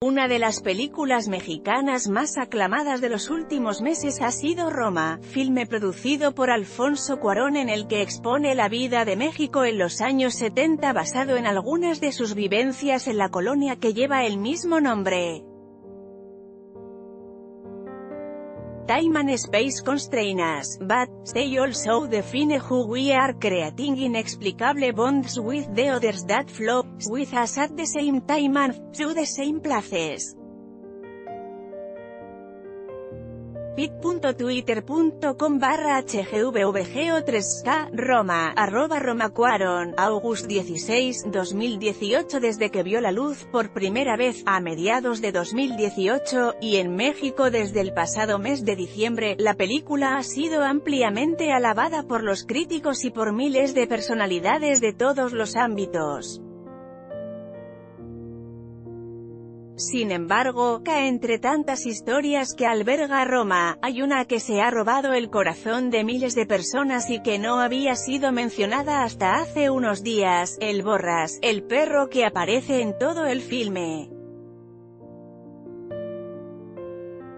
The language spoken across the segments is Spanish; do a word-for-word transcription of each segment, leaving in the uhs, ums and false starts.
Una de las películas mexicanas más aclamadas de los últimos meses ha sido Roma, filme producido por Alfonso Cuarón en el que expone la vida de México en los años setenta basado en algunas de sus vivencias en la colonia que lleva el mismo nombre. Time and space constrain us, but they also define who we are, creating inexplicable bonds with the others that flow with us at the same time and through the same places. pit punto twitter punto com barra h g v v g o tres k, Roma, arroba Roma Cuarón, agosto dieciséis, dos mil dieciocho. Desde que vio la luz por primera vez, a mediados de dos mil dieciocho, y en México desde el pasado mes de diciembre, la película ha sido ampliamente alabada por los críticos y por miles de personalidades de todos los ámbitos. Sin embargo, entre tantas historias que alberga Roma, hay una que se ha robado el corazón de miles de personas y que no había sido mencionada hasta hace unos días: El Borras, el perro que aparece en todo el filme.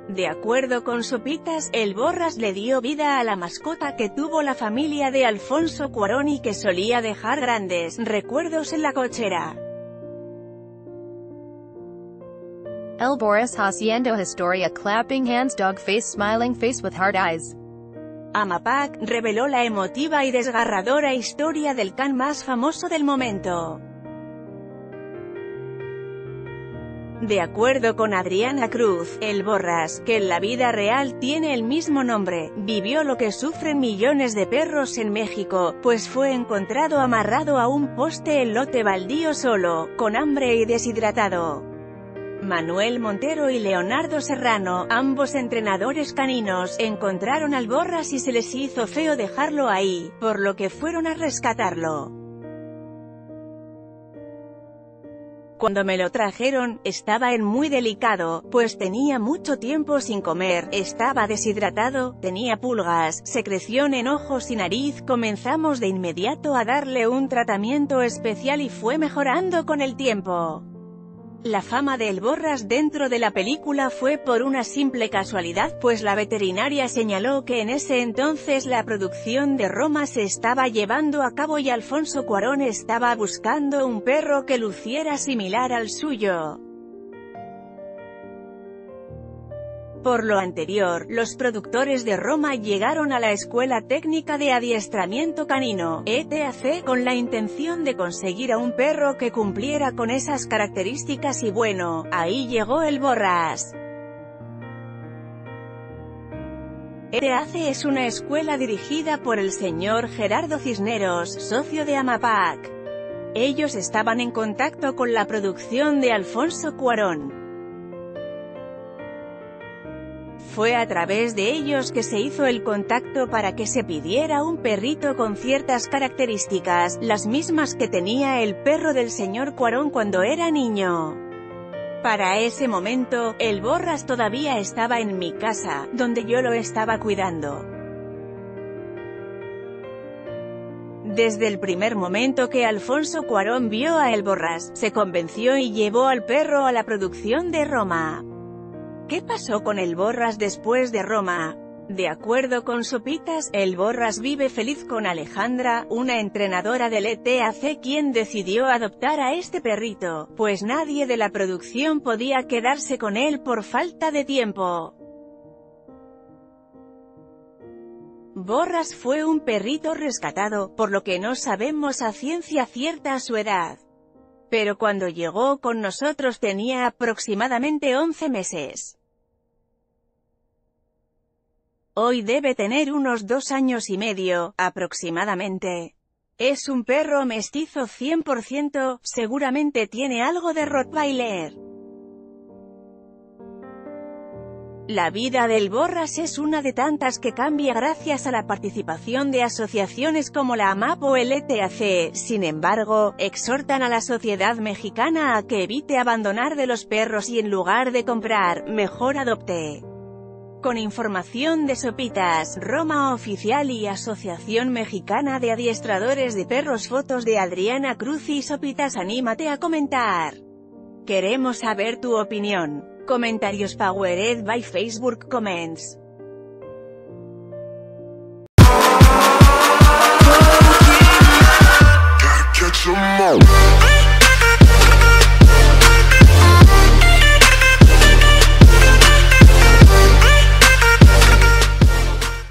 De acuerdo con Sopitas, El Borras le dio vida a la mascota que tuvo la familia de Alfonso Cuarón y que solía dejar grandes recuerdos en la cochera. El Borras haciendo historia, clapping hands, dog face, smiling face with hard eyes. Amapac reveló la emotiva y desgarradora historia del can más famoso del momento. De acuerdo con Adriana Cruz, El Borras, que en la vida real tiene el mismo nombre, vivió lo que sufren millones de perros en México, pues fue encontrado amarrado a un poste en lote baldío, solo, con hambre y deshidratado. Manuel Montero y Leonardo Serrano, ambos entrenadores caninos, encontraron al Borras y se les hizo feo dejarlo ahí, por lo que fueron a rescatarlo. Cuando me lo trajeron, estaba en muy delicado, pues tenía mucho tiempo sin comer, estaba deshidratado, tenía pulgas, secreción en ojos y nariz. Comenzamos de inmediato a darle un tratamiento especial y fue mejorando con el tiempo. La fama de El Borras dentro de la película fue por una simple casualidad, pues la veterinaria señaló que en ese entonces la producción de Roma se estaba llevando a cabo y Alfonso Cuarón estaba buscando un perro que luciera similar al suyo. Por lo anterior, los productores de Roma llegaron a la Escuela Técnica de Adiestramiento Canino, E T A C, con la intención de conseguir a un perro que cumpliera con esas características y bueno, ahí llegó El Borras. E T A C es una escuela dirigida por el señor Gerardo Cisneros, socio de Amapac. Ellos estaban en contacto con la producción de Alfonso Cuarón. Fue a través de ellos que se hizo el contacto para que se pidiera un perrito con ciertas características, las mismas que tenía el perro del señor Cuarón cuando era niño. Para ese momento, El Borras todavía estaba en mi casa, donde yo lo estaba cuidando. Desde el primer momento que Alfonso Cuarón vio a El Borras, se convenció y llevó al perro a la producción de Roma. ¿Qué pasó con El Borras después de Roma? De acuerdo con Sopitas, El Borras vive feliz con Alejandra, una entrenadora del E T A C, quien decidió adoptar a este perrito, pues nadie de la producción podía quedarse con él por falta de tiempo. Borras fue un perrito rescatado, por lo que no sabemos a ciencia cierta su edad. Pero cuando llegó con nosotros tenía aproximadamente once meses. Hoy debe tener unos dos años y medio, aproximadamente. Es un perro mestizo cien por ciento, seguramente tiene algo de Rottweiler. La vida del Borras es una de tantas que cambia gracias a la participación de asociaciones como la AMAP o el E T A C. Sin embargo, exhortan a la sociedad mexicana a que evite abandonar de los perros y en lugar de comprar, mejor adopte. Con información de Sopitas, Roma Oficial y Asociación Mexicana de Adiestradores de Perros. Fotos de Adriana Cruz y Sopitas. Anímate a comentar. Queremos saber tu opinión. Comentarios powered by Facebook Comments.